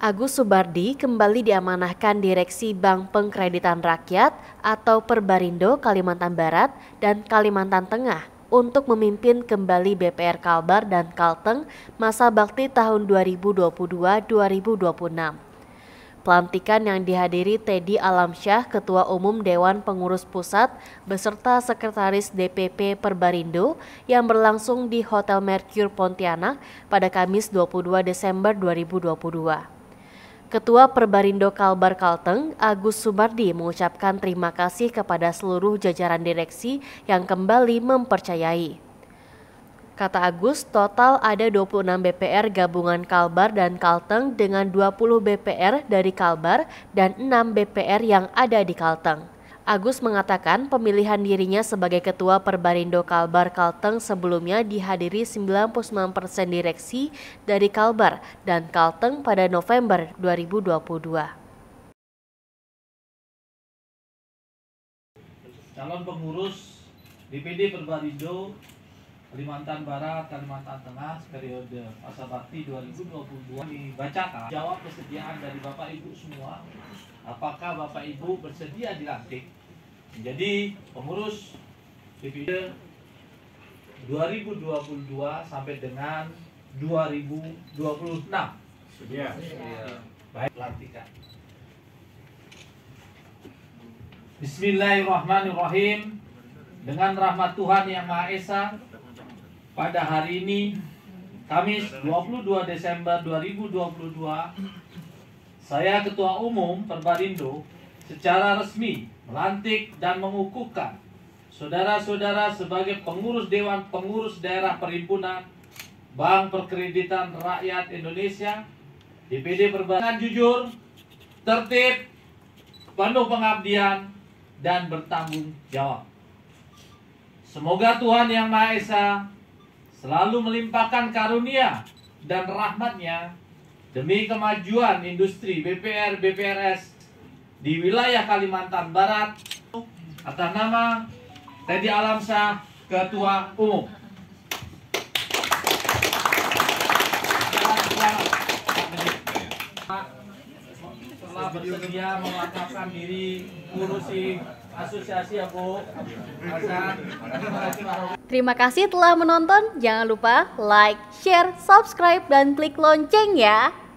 Agus Subardi kembali diamanahkan Direksi Bank Pengkreditan Rakyat atau Perbarindo Kalimantan Barat dan Kalimantan Tengah untuk memimpin kembali BPR Kalbar dan Kalteng masa bakti tahun 2022-2026. Pelantikan yang dihadiri Tedy Alamsyah, Ketua Umum Dewan Pengurus Pusat beserta Sekretaris DPP Perbarindo yang berlangsung di Hotel Mercure Pontianak pada Kamis 22 Desember 2022. Ketua Perbarindo Kalbar Kalteng, Agus Subardi, mengucapkan terima kasih kepada seluruh jajaran direksi yang kembali mempercayai. Kata Agus, total ada 26 BPR gabungan Kalbar dan Kalteng dengan 20 BPR dari Kalbar dan 6 BPR yang ada di Kalteng. Agus mengatakan pemilihan dirinya sebagai Ketua Perbarindo Kalbar Kalteng sebelumnya dihadiri 99% direksi dari Kalbar dan Kalteng pada November 2022. Calon pengurus DPD Perbarindo Kalimantan Barat, Kalimantan Tengah periode masa bakti 2022 dibacakan. Jawab kesediaan dari Bapak Ibu semua. Apakah Bapak Ibu bersedia dilantik menjadi pengurus DPD 2022 sampai dengan 2026? Sedia. Baik, pelantikan. Bismillahirrahmanirrahim. Dengan rahmat Tuhan Yang Maha Esa, pada hari ini, Kamis 22 Desember 2022, saya Ketua Umum Perbarindo secara resmi melantik dan mengukuhkan saudara-saudara sebagai pengurus Dewan Pengurus Daerah Perhimpunan Bank Perkreditan Rakyat Indonesia, DPD Perbarindo, jujur, tertib, penuh pengabdian, dan bertanggung jawab. Semoga Tuhan Yang Maha Esa selalu melimpahkan karunia dan rahmatnya demi kemajuan industri BPR-BPRS di wilayah Kalimantan Barat atas nama Tedy Alamsyah, Ketua Umum. Setelah bersedia mewakafkan diri ngurusi asosiasi ya, Bu. Terima kasih telah menonton. Jangan lupa like, share, subscribe, dan klik lonceng ya.